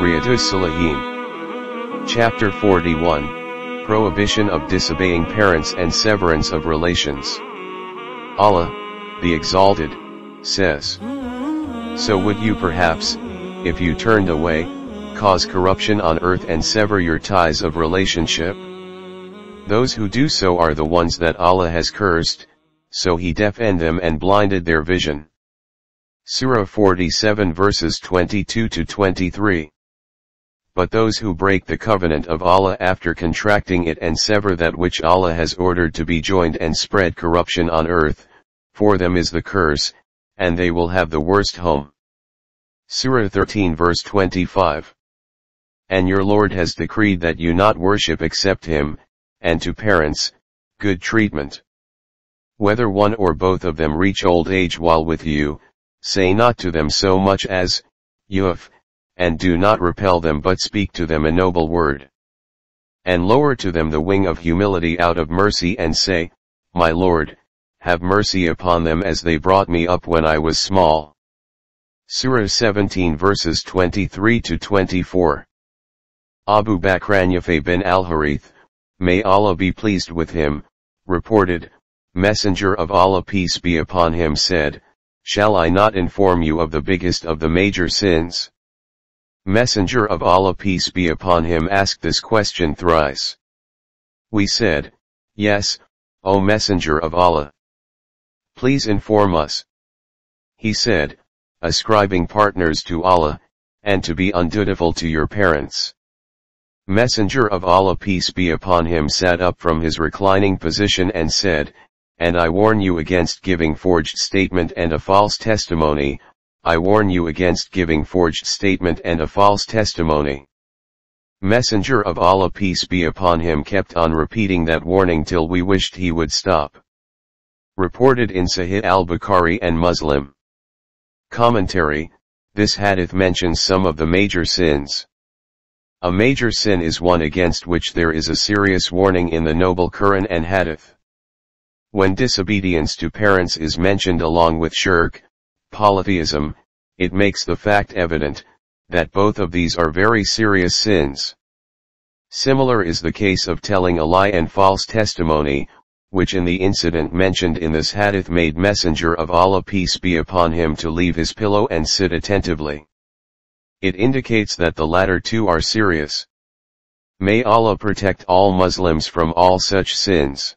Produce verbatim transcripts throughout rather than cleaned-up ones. Riyadus Saliheen. Chapter forty-one, Prohibition of Disobeying Parents and Severance of Relations. Allah, the Exalted, says, "So would you perhaps, if you turned away, cause corruption on earth and sever your ties of relationship? Those who do so are the ones that Allah has cursed, so He deafened them and blinded their vision." Surah forty-seven verses twenty-two to twenty-three. But those who break the covenant of Allah after contracting it and sever that which Allah has ordered to be joined and spread corruption on earth, for them is the curse, and they will have the worst home. Surah thirteen verse twenty-five. And your Lord has decreed that you not worship except Him, and to parents, good treatment. Whether one or both of them reach old age while with you, say not to them so much as, "Yuf," and do not repel them but speak to them a noble word. And lower to them the wing of humility out of mercy and say, "My Lord, have mercy upon them as they brought me up when I was small." Surah seventeen verses twenty-three to twenty-four. Abu Bakr ibn Yafay bin Al-Harith, may Allah be pleased with him, reported, "Messenger of Allah, peace be upon him, said, 'Shall I not inform you of the biggest of the major sins?'" Messenger of Allah, peace be upon him, asked this question thrice. We said, "Yes, O Messenger of Allah. Please inform us." He said, "Ascribing partners to Allah, and to be undutiful to your parents." Messenger of Allah, peace be upon him, sat up from his reclining position and said, "And I warn you against giving forged statement and a false testimony, I warn you against giving forged statement and a false testimony." Messenger of Allah, peace be upon him, kept on repeating that warning till we wished he would stop. Reported in Sahih al-Bukhari and Muslim. Commentary: this hadith mentions some of the major sins. A major sin is one against which there is a serious warning in the noble Quran and hadith. When disobedience to parents is mentioned along with shirk, polytheism, it makes the fact evident that both of these are very serious sins. Similar is the case of telling a lie and false testimony, which in the incident mentioned in this hadith made Messenger of Allah, peace be upon him, to leave his pillow and sit attentively. It indicates that the latter two are serious. May Allah protect all Muslims from all such sins.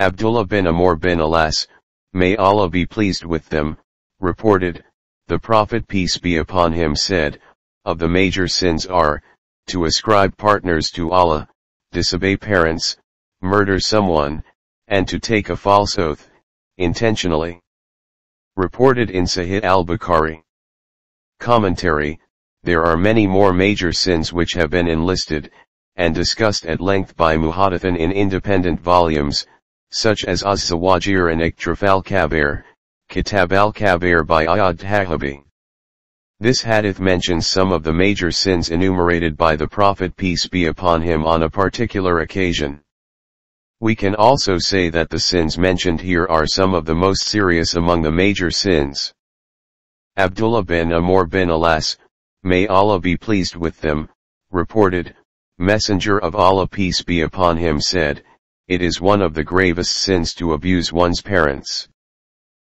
Abdullah bin Amr bin Al-As, may Allah be pleased with them, reported, the Prophet, peace be upon him, said, "Of the major sins are, to ascribe partners to Allah, disobey parents, murder someone, and to take a false oath, intentionally." Reported in Sahih al-Bukhari. Commentary: there are many more major sins which have been enlisted, and discussed at length by Muhaddithin in independent volumes, such as Az-Zawajir and Ikhtiraf al-Kabir, Kitab al-Kabir by Ayyad-Tahhabi. This hadith mentions some of the major sins enumerated by the Prophet, peace be upon him, on a particular occasion. We can also say that the sins mentioned here are some of the most serious among the major sins. Abdullah bin Amr bin Al-As, may Allah be pleased with them, reported, Messenger of Allah, peace be upon him, said, "It is one of the gravest sins to abuse one's parents."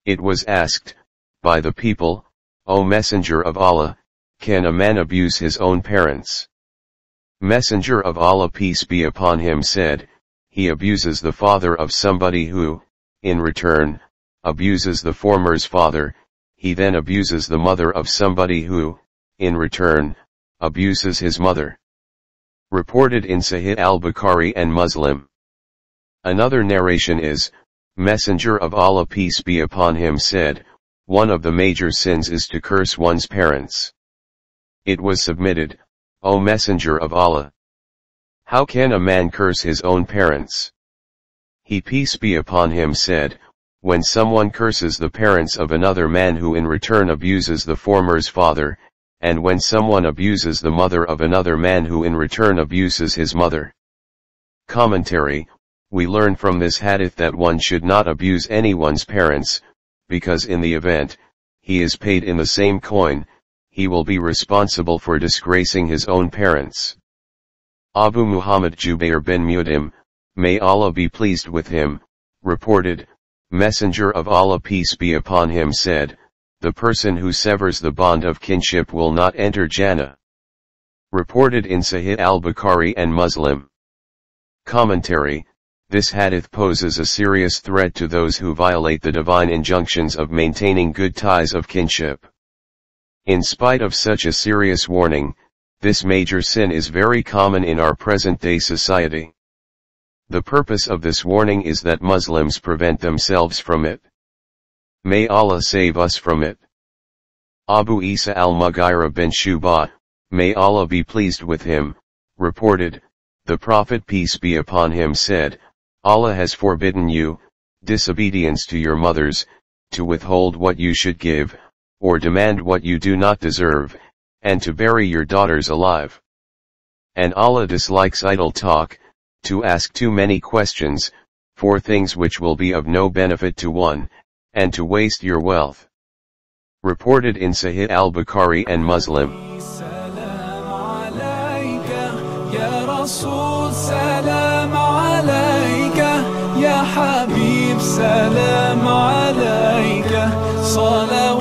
It was asked by the people, "O Messenger of Allah, can a man abuse his own parents?" Messenger of Allah, peace be upon him, said, "He abuses the father of somebody who, in return, abuses the former's father, he then abuses the mother of somebody who, in return, abuses his mother." Reported in Sahih al-Bukhari and Muslim. Another narration is, Messenger of Allah, peace be upon him, said, "One of the major sins is to curse one's parents." It was submitted, "O Messenger of Allah, how can a man curse his own parents?" He, peace be upon him, said, "When someone curses the parents of another man who in return abuses the former's father, and when someone abuses the mother of another man who in return abuses his mother." Commentary: we learn from this hadith that one should not abuse anyone's parents, because in the event he is paid in the same coin, he will be responsible for disgracing his own parents. Abu Muhammad Jubair bin Mu'adim, may Allah be pleased with him, reported, Messenger of Allah peace be upon him said, the person who severs the bond of kinship will not enter Jannah. Reported in Sahih al-Bukhari and Muslim. Commentary, this hadith poses a serious threat to those who violate the divine injunctions of maintaining good ties of kinship. In spite of such a serious warning, this major sin is very common in our present-day society. The purpose of this warning is that Muslims prevent themselves from it. May Allah save us from it. Abu Isa al-Mughira bin Shuba, may Allah be pleased with him, reported, the Prophet peace be upon him said, Allah has forbidden you, disobedience to your mothers, to withhold what you should give, or demand what you do not deserve, and to bury your daughters alive. And Allah dislikes idle talk, to ask too many questions, for things which will be of no benefit to one, and to waste your wealth. Reported in Sahih al-Bukhari and Muslim. Salam alayka, ya Rasul, salam alayka, ya Habib, salam alayka, salam